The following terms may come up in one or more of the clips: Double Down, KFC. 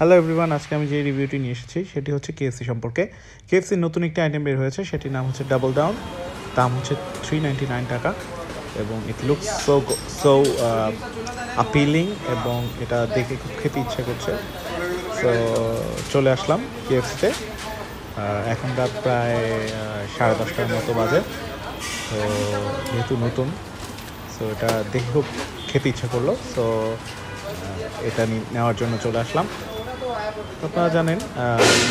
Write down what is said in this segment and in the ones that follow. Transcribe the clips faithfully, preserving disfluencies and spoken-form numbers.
Hello everyone आज के जे रिव्यूटी नहीं एसेছি केएफसी सम्पर्के केएफसी नतून एक आइटेम बेर होयेছে सेটির नाम होच्छे डबल डाउन दाम होच्छे थ्री नाइन्टी नाइन टाका এবং it looks so so appealing এবং এটা দেখে খুব খেতে ইচ্ছা করছে সো চলে আসলাম কেএফসি তে এখন রাত প্রায় সাড়ে দশটার মতো বাজে তো যেহেতু নতুন সো এটা দেখে খুব খেতে ইচ্ছা করলো সো এটা নেওয়ার জন্য চলে আসলাম আপনারা জানেন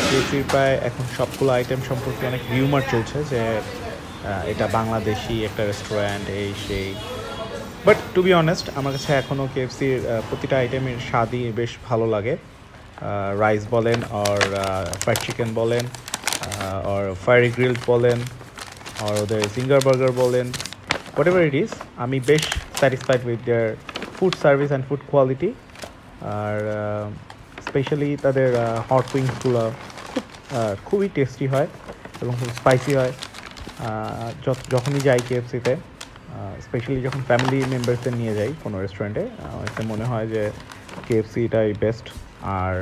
কেএফসির প্রায় এখন সবগুলো আইটেম সম্পর্কে অনেক রিউমার চলছে যে এটা বাংলাদেশি একটা রেস্টুরেন্ট এই সেই বাট টু বি অনেস্ট আমার কাছে এখনও কেএফসির প্রতিটা আইটেমের স্বাদই বেশ ভালো লাগে রাইস বলেন আর ফ্রাইড চিকেন বলেন আর ফায়ারি গ্রিলড বলেন আর ওদের জিঙ্গার বার্গার বলেন হোয়াট এভার ইট ইজ আমি বেশ satisfied with their food service and food quality আর স্পেশালি তাদের হট উইংসগুলো খুব খুবই টেস্টি হয় এবং খুব স্পাইসি হয় যখনই যাই কেএফসিতে স্পেশালি যখন ফ্যামিলি মেম্বারসদের নিয়ে যাই কোনো রেস্টুরেন্টে এতে মনে হয় যে কেএফসিটাই বেস্ট আর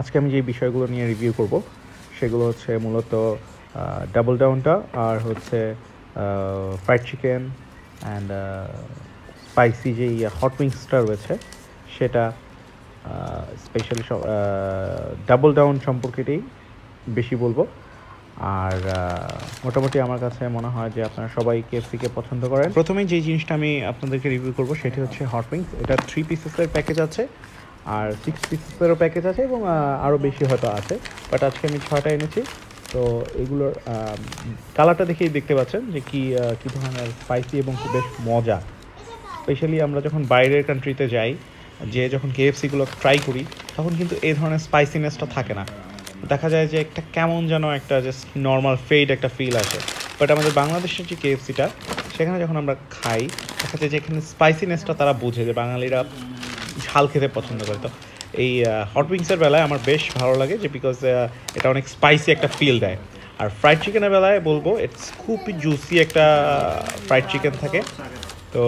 আজকে আমি যে বিষয়গুলো নিয়ে রিভিউ করব সেগুলো হচ্ছে মূলত ডাবল ডাউনটা আর হচ্ছে ফ্রাইড চিকেন অ্যান্ড স্পাইসি যে হট উইংসটা রয়েছে সেটা স্পেশালি ডাবল ডাউন সম্পর্কেটাই বেশি বলবো আর মোটামুটি আমার কাছে মনে হয় যে আপনারা সবাই কেএফসিকে পছন্দ করেন প্রথমে যে জিনিসটা আমি আপনাদেরকে রিভিউ করব সেটি হচ্ছে হট উইংস এটা থ্রি পিসেসের প্যাকেজ আছে আর সিক্স পিসেসেরও প্যাকেজ আছে এবং আরও বেশি হয়তো আছে বাট আজকে আমি ছয়টা এনেছি তো এগুলোর কালারটা দেখেই দেখতে পাচ্ছেন যে কী কী ধরনের স্পাইসি এবং খুব বেশ মজা স্পেশালি আমরা যখন বাইরের কান্ট্রিতে যাই যে যখন কেএফসিগুলো ট্রাই করি তখন কিন্তু এই ধরনের স্পাইসিনেসটা থাকে না দেখা যায় যে একটা কেমন যেন একটা জাস্ট নর্মাল ফেড একটা ফিল আসে বাট আমাদের বাংলাদেশের যে কেএফসিটা সেখানে যখন আমরা খাই দেখা যায় যে এখানে স্পাইসিনেসটা তারা বোঝে যে বাঙালিরা ঝাল খেতে পছন্দ করে তো এই হট উইংসের বেলায় আমার বেশ ভালো লাগে যে বিকজ এটা অনেক স্পাইসি একটা ফিল দেয় আর ফ্রাইড চিকেনের বেলায় বলবো ইটস খুবই জুসি একটা ফ্রাইড চিকেন থাকে তো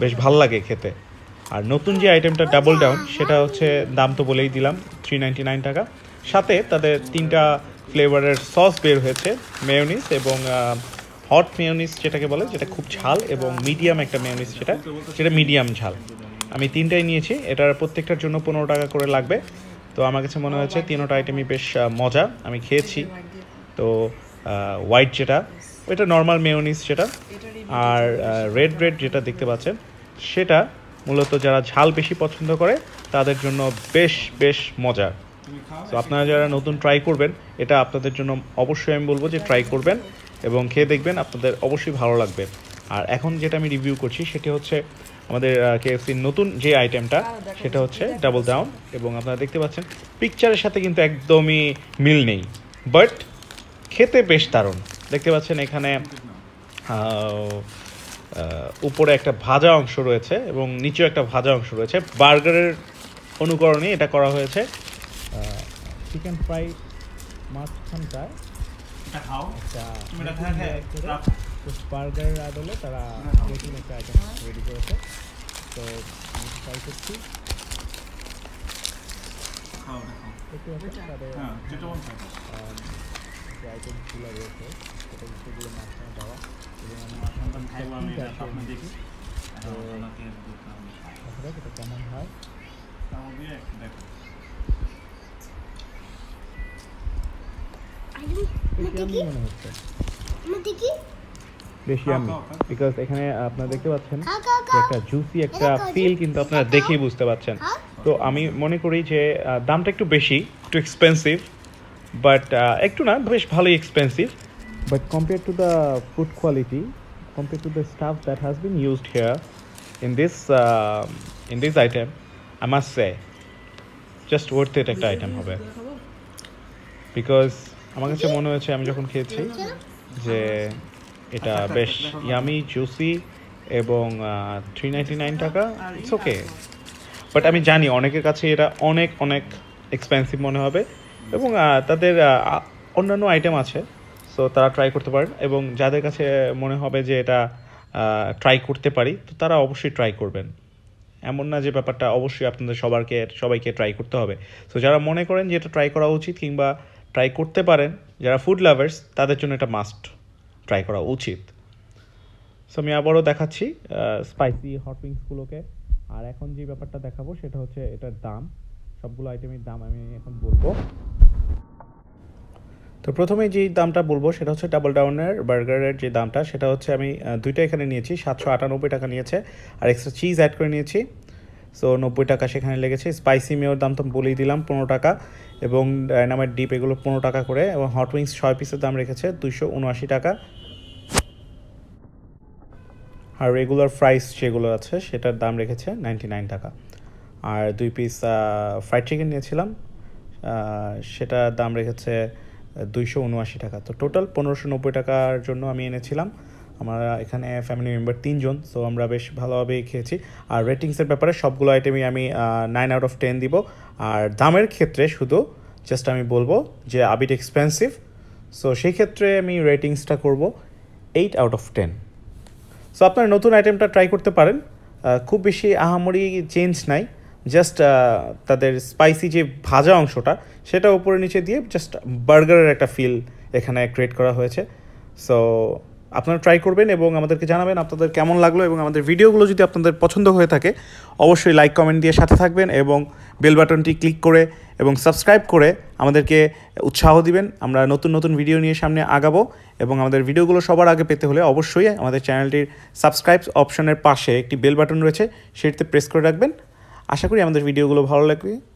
বেশ ভালো লাগে খেতে আর নতুন যে আইটেমটা ডাবল ডাউন সেটা হচ্ছে দাম তো বলেই দিলাম থ্রি নাইনটি নাইন টাকা সাথে তাদের তিনটা ফ্লেভারের সস বের হয়েছে মেয়োনিজ এবং হট মেয়োনিজ যেটাকে বলে যেটা খুব ঝাল এবং মিডিয়াম একটা মেয়োনিজ যেটা সেটা মিডিয়াম ঝাল আমি তিনটাই নিয়েছি এটার প্রত্যেকটার জন্য পনেরো টাকা করে লাগবে তো আমার কাছে মনে হয়েছে তিনোটা আইটেমই বেশ মজা আমি খেয়েছি তো হোয়াইট যেটা এটা নর্মাল মেয়োনিজ সেটা আর রেড রেড যেটা দেখতে পাচ্ছেন সেটা মূলত যারা ঝাল বেশি পছন্দ করে তাদের জন্য বেশ বেশ মজা তো আপনারা যারা নতুন ট্রাই করবেন এটা আপনাদের জন্য অবশ্যই আমি বলবো যে ট্রাই করবেন এবং খেয়ে দেখবেন আপনাদের অবশ্যই ভালো লাগবে আর এখন যেটা আমি রিভিউ করছি সেটি হচ্ছে আমাদের কেএফসির নতুন যে আইটেমটা সেটা হচ্ছে ডাবল ডাউন এবং আপনারা দেখতে পাচ্ছেন পিকচারের সাথে কিন্তু একদমই মিল নেই বাট খেতে বেশ দারুণ দেখতে পাচ্ছেন এখানে উপরে একটা ভাজা অংশ রয়েছে এবং নিচেও একটা ভাজা অংশ রয়েছে বার্গারের অনুকরণে এটা করা হয়েছে চিকেন ফ্রাই মাঝখানটায় বার্গারের আদলে তারা নতুন একটা আইটেম রেডি করেছে তো আমি ট্রাই করছি যে আইটেমগুলো রয়েছে সেটা সেগুলো মাঝখানে দেওয়া এবং আমি মাঝখানটা দেখি তো এটা কেমন হয় বেশি আমি বিকজ এখানে আপনারা দেখতে পাচ্ছেন একটা জুসি একটা ফিল কিন্তু আপনারা দেখেই বুঝতে পারছেন তো আমি মনে করি যে দামটা একটু বেশি একটু এক্সপেন্সিভ বাট একটু না বেশ ভালোই expensive but compare to the food quality compare to the stuff that has been used here in this in this item I must say just worth it একটা আইটেম হবে বিকজ আমার কাছে মনে হয়েছে আমি যখন খেয়েছি যে এটা বেশ ইয়ামি জুসি এবং থ্রি নাইনটি নাইন টাকা ইটস ওকে বাট আমি জানি অনেকের কাছে এটা অনেক অনেক এক্সপেন্সিভ মনে হবে এবং তাদের অন্যান্য আইটেম আছে সো তারা ট্রাই করতে পারেন এবং যাদের কাছে মনে হবে যে এটা ট্রাই করতে পারি তো তারা অবশ্যই ট্রাই করবেন এমন না যে ব্যাপারটা অবশ্যই আপনাদের সবারকে সবাইকে ট্রাই করতে হবে। সো যারা মনে করেন যে এটা ট্রাই করা উচিত কিংবা ট্রাই করতে পারেন, যারা ফুড লাভার্স তাদের জন্য এটা মাস্ট ট্রাই করা উচিত। সো আমি আবারও দেখাচ্ছি স্পাইসি হট উইংসগুলোকে। আর এখন যে ব্যাপারটা দেখাবো সেটা হচ্ছে এটার দাম, সবগুলো আইটেমের দাম আমি এখন বলবো। তো প্রথমে যে দামটা বলবো সেটা হচ্ছে ডাবল ডাউনের বার্গারের যে দামটা, সেটা হচ্ছে আমি দুইটা এখানে নিয়েছি, সাতশো আটানব্বই টাকা নিয়েছে আর এক্সট্রা চিজ অ্যাড করে নিয়েছি, সো নব্বই টাকা সেখানে লেগেছে। স্পাইসি মেয়োর দাম তো বলেই দিলাম পনেরো টাকা, এবং ডাইনামাইট ডিপ এগুলো পনেরো টাকা করে, এবং হট উইংস ছয় পিসের দাম রেখেছে দুইশো উনআশি টাকা। আর রেগুলার ফ্রাইস যেগুলো আছে সেটার দাম রেখেছে নাইনটি নাইন টাকা। আর দুই পিস ফ্রাইড চিকেন নিয়েছিলাম, সেটার দাম রেখেছে দুইশো উনআশি টাকা। তো টোটাল পনেরোশো নব্বই টাকার জন্য আমি এনেছিলাম। আমরা এখানে ফ্যামিলি মেম্বার তিনজন, সো আমরা বেশ ভালোভাবেই খেয়েছি। আর রেটিংসের ব্যাপারে সবগুলো আইটেমই আমি নাইন আউট অফ টেন দিব। আর দামের ক্ষেত্রে শুধু জাস্ট আমি বলবো যে আবিট এক্সপেন্সিভ, সো সেই ক্ষেত্রে আমি রেটিংসটা করব eight out of ten. So আপনারা নতুন আইটেমটা ট্রাই করতে পারেন, খুব বেশি আহামরি চেঞ্জ নাই, জাস্ট তাদের স্পাইসি যে ভাজা অংশটা সেটা উপরে নিচে দিয়ে জাস্ট বার্গারের একটা ফিল এখানে ক্রিয়েট করা হয়েছে। সো আপনারা ট্রাই করবেন এবং আমাদেরকে জানাবেন আপনাদের কেমন লাগলো, এবং আমাদের ভিডিওগুলো যদি আপনাদের পছন্দ হয়ে থাকে অবশ্যই লাইক কমেন্ট দিয়ে সাথে থাকবেন এবং বেল বাটনটি ক্লিক করে এবং সাবস্ক্রাইব করে আমাদেরকে উৎসাহ দিবেন। আমরা নতুন নতুন ভিডিও নিয়ে সামনে আগাবো, এবং আমাদের ভিডিওগুলো সবার আগে পেতে হলে অবশ্যই আমাদের চ্যানেলটির সাবস্ক্রাইব অপশনের পাশে একটি বেল বাটন রয়েছে, সেটিতে প্রেস করে রাখবেন। আশা করি আমাদের ভিডিওগুলো ভালো লাগবে।